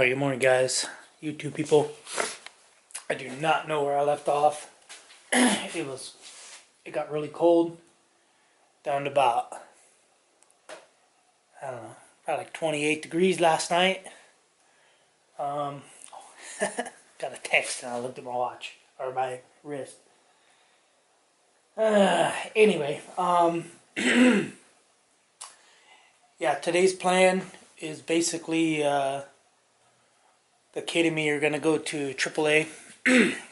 Alright, good morning guys, YouTube people. I do not know where I left off. It got really cold, down to about, I don't know, probably like 28 degrees last night. Got a text and I looked at my watch, or my wrist. Yeah, today's plan is basically, the kid and me are going to go to AAA,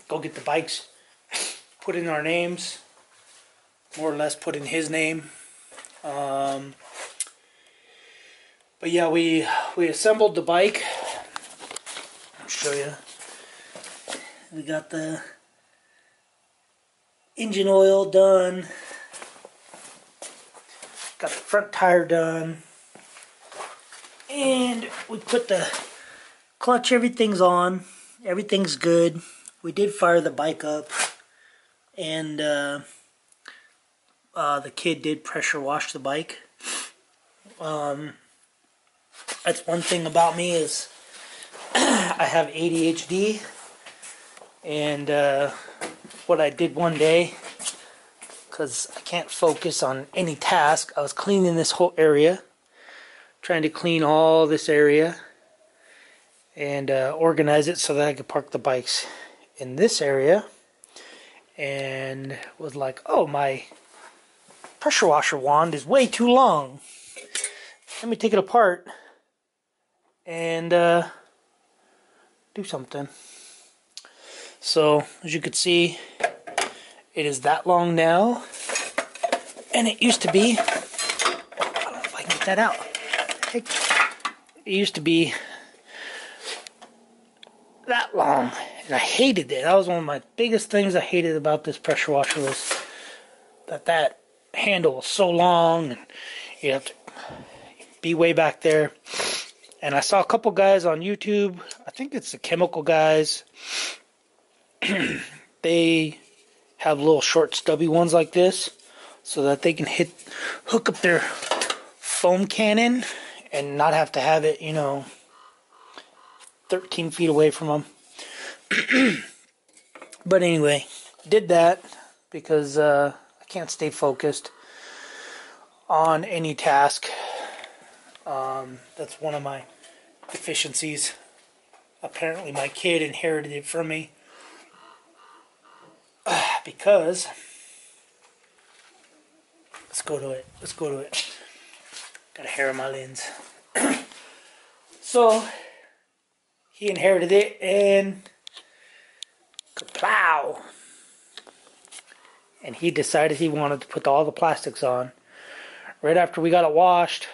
go get the bikes, put in our names, more or less put in his name. But yeah, we assembled the bike. I'll show you. We got the engine oil done, got the front tire done, and we put the clutch, everything's on, everything's good. We did fire the bike up, and the kid did pressure wash the bike. That's one thing about me, is I have ADHD, and what I did one day, because I can't focus on any task, I was cleaning this whole area, trying to clean all this area and organize it so that I could park the bikes in this area, and was like, oh, my pressure washer wand is way too long, let me take it apart and do something. So as you can see, it is that long now, and it used to be, I don't know if I can get that out, it used to be that long, and I hated it. That was one of my biggest things I hated about this pressure washer, was that handle was so long, and you have to be way back there. And I saw a couple guys on YouTube, I think it's the Chemical Guys, they have little short stubby ones like this so that they can hook up their foam cannon and not have to have it, you know, 13 feet away from them. But anyway, did that because I can't stay focused on any task. That's one of my deficiencies. Apparently my kid inherited it from me, because let's go to it. Got a hair on my lens. So he inherited it, and kaplow! And he decided he wanted to put all the plastics on. Right after we got it washed,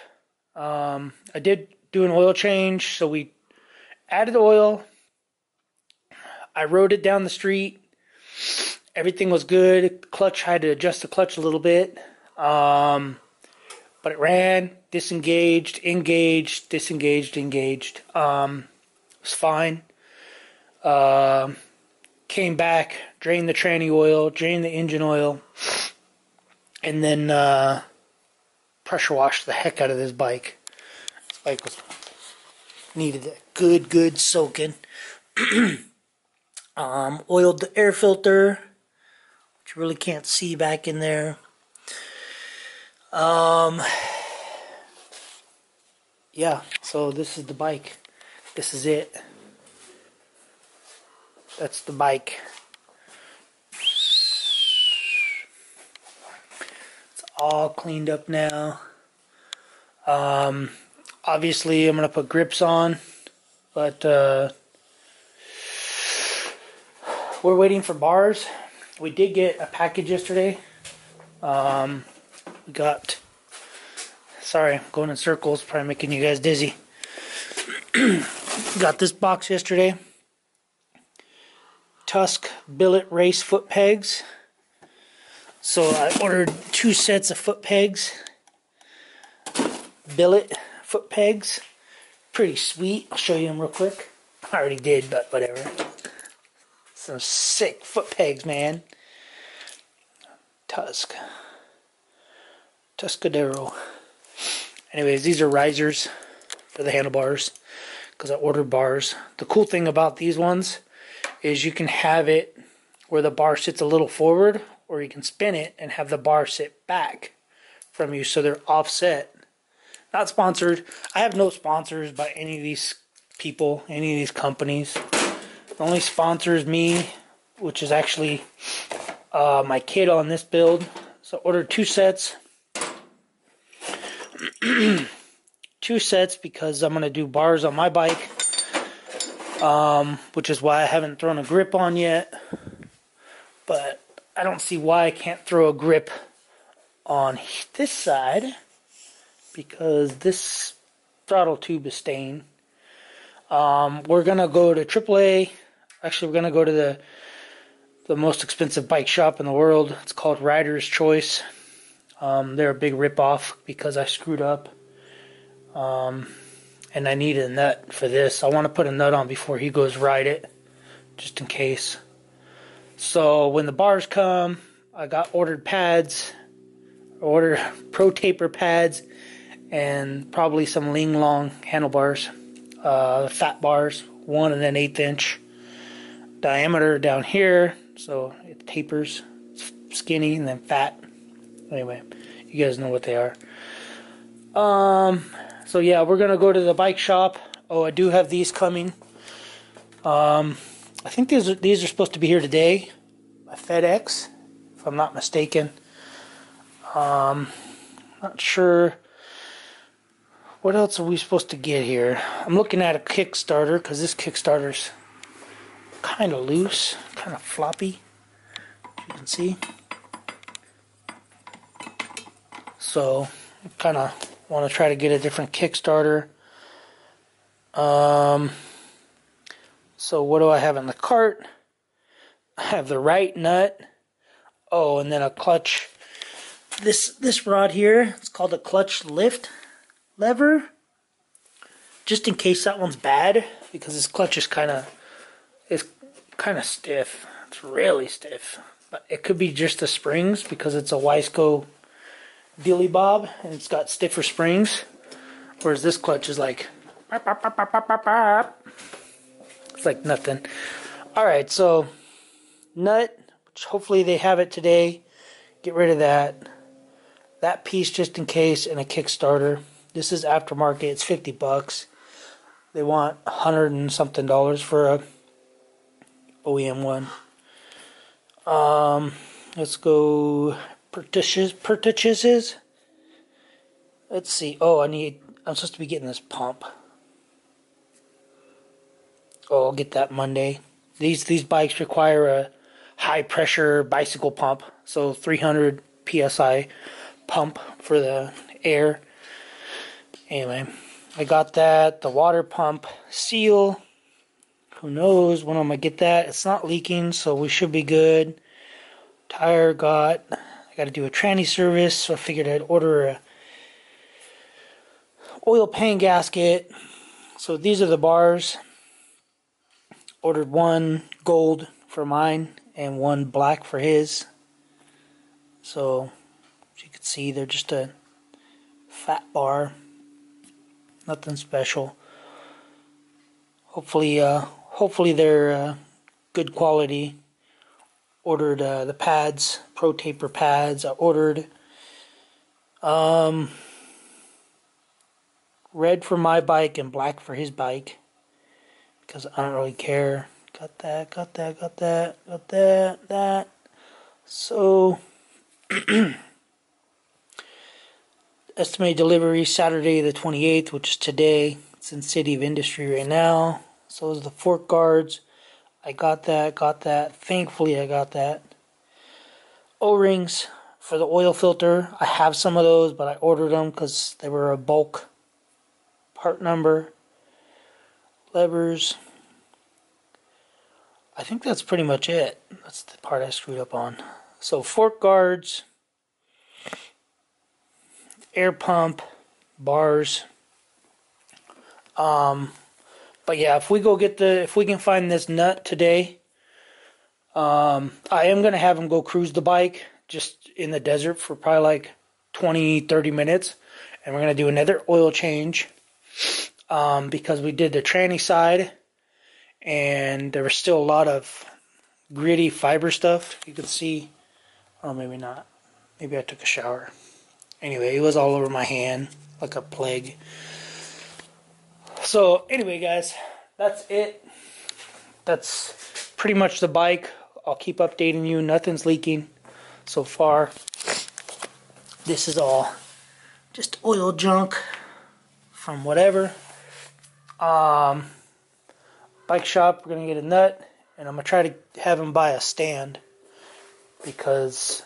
I did do an oil change, so we added oil. I rode it down the street. Everything was good. Clutch, I had to adjust the clutch a little bit. But it ran, disengaged, engaged, disengaged, engaged. Was fine. Came back, drained the tranny oil, drained the engine oil, and then pressure washed the heck out of this bike. This bike needed a good soaking. Oiled the air filter, which you really can't see back in there. Yeah, so this is the bike. This is it. That's the bike. It's all cleaned up now. Obviously, I'm going to put grips on, but we're waiting for bars. We did get a package yesterday. We got... Sorry, I'm going in circles, probably making you guys dizzy. Got this box yesterday. Tusk billet race foot pegs. So I ordered 2 sets of foot pegs. Billet foot pegs. Pretty sweet. I'll show you them real quick. I already did, but whatever. Some sick foot pegs, man. Tusk. Tuscadero. Anyways, these are risers for the handlebars. because I ordered bars. The cool thing about these ones is you can have it where the bar sits a little forward, or you can spin it and have the bar sit back from you, so they're offset. Not sponsored. I have no sponsors by any of these people, any of these companies. The only sponsor is me, which is actually my kid on this build. So I ordered two sets. Two sets because I'm going to do bars on my bike, which is why I haven't thrown a grip on yet. But I don't see why I can't throw a grip on this side, because this throttle tube is stained. We're going to go to AAA. Actually, we're going to go to the most expensive bike shop in the world. It's called Rider's Choice. They're a big ripoff because I screwed up. And I need a nut for this. I want to put a nut on before he goes ride it, just in case. So when the bars come, I got ordered pads, ordered Pro Taper pads, and probably some Ling Long handlebars, fat bars, 1 1/8" diameter down here, so it tapers, skinny and then fat. Anyway, you guys know what they are. So yeah, we're gonna go to the bike shop. Oh, I do have these coming. I think these are supposed to be here today by FedEx, if I'm not mistaken. Not sure what else are we supposed to get here. I'm looking at a Kickstarter, because this Kickstarter's kind of loose, kind of floppy, as you can see. So I kind of want to try to get a different Kickstarter. So what do I have in the cart? I have the right nut. Oh, and then a clutch. This rod here, it's called a clutch lift lever, just in case that one's bad, because this clutch is kind of stiff. It's really stiff, but it could be just the springs, because it's a Wiseco dilly bob and it's got stiffer springs, whereas this clutch is like, it's like nothing. Alright, so nut, which hopefully they have it today. Get rid of that piece just in case, and a Kickstarter. This is aftermarket. It's $50. They want $100 and something for a OEM one. Let's go purchases. Let's see. Oh, I'm supposed to be getting this pump. Oh, I'll get that Monday. These bikes require a high pressure bicycle pump, so 300 psi pump for the air. Anyway, I got that, the water pump seal. Who knows when I'm gonna get that? It's not leaking, so we should be good. Tire I gotta do a tranny service, so I figured I'd order a oil pan gasket. So these are the bars. Ordered one gold for mine and one black for his. So as you can see, they're just a fat bar, nothing special. Hopefully they're good quality. Ordered the pads, Pro Taper pads. I ordered red for my bike and black for his bike, because I don't really care. Got that. So estimated delivery Saturday the 28th, which is today. It's in City of Industry right now. So is the fork guards. I got that. Thankfully, I got that. O-rings for the oil filter. I have some of those, but I ordered them because they were a bulk part number. Levers. I think that's pretty much it. That's the part I screwed up on. So fork guards, air pump, bars. But yeah, if we can find this nut today, I am gonna have him go cruise the bike just in the desert for probably like 20-30 minutes, and we're gonna do another oil change. because we did the tranny side, and there was still a lot of gritty fiber stuff. You could see, or maybe not. Maybe I took a shower. Anyway, it was all over my hand like a plague. So anyway, guys, that's it. That's pretty much the bike. I'll keep updating you. Nothing's leaking so far. This is all just oil junk from whatever. Bike shop, we're going to get a nut, and I'm going to try to have him buy a stand, because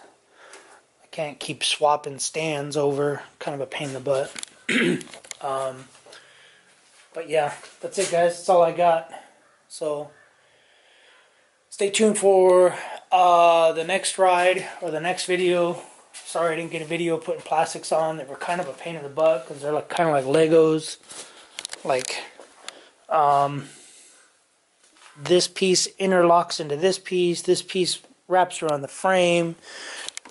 I can't keep swapping stands over. Kind of a pain in the butt. But yeah, that's it, guys. That's all I got. So stay tuned for the next ride or the next video. Sorry I didn't get a video putting plastics on. They were kind of a pain in the butt because they're like, kind of like Legos. Like this piece interlocks into this piece wraps around the frame,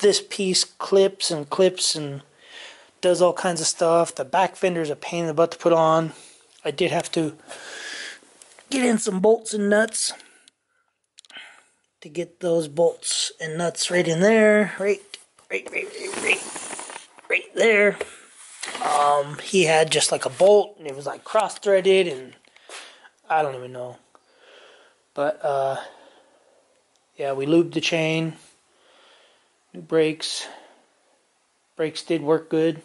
this piece clips and clips and does all kinds of stuff. The back fender is a pain in the butt to put on. I did have to get in some bolts and nuts to get those bolts and nuts right in there, right there. He had just like a bolt, and it was like cross-threaded, and I don't even know. But yeah, we lubed the chain, new brakes. Brakes did work good.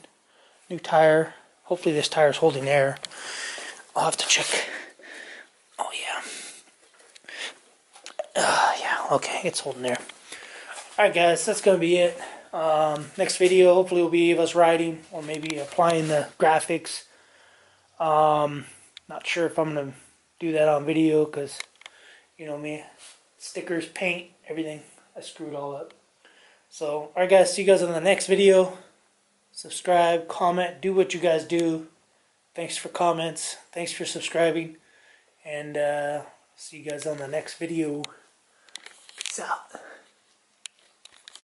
New tire. Hopefully this tire's holding air. I'll have to check. Oh yeah. Yeah. Okay, it's holding air. All right, guys, that's gonna be it. Next video hopefully will be of us riding, or maybe applying the graphics. Not sure if I'm gonna do that on video, because you know me, stickers, paint, everything. I screwed all up. So, all right, guys, see you guys in the next video. Subscribe, comment, do what you guys do. Thanks for comments. Thanks for subscribing, and see you guys on the next video. Peace out.